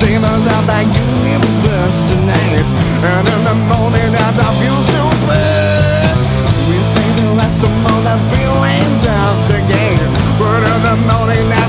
Demons of the universe tonight, and in the morning as I feel so bad, we sing the rest of all the feelings of the game, but in the morning.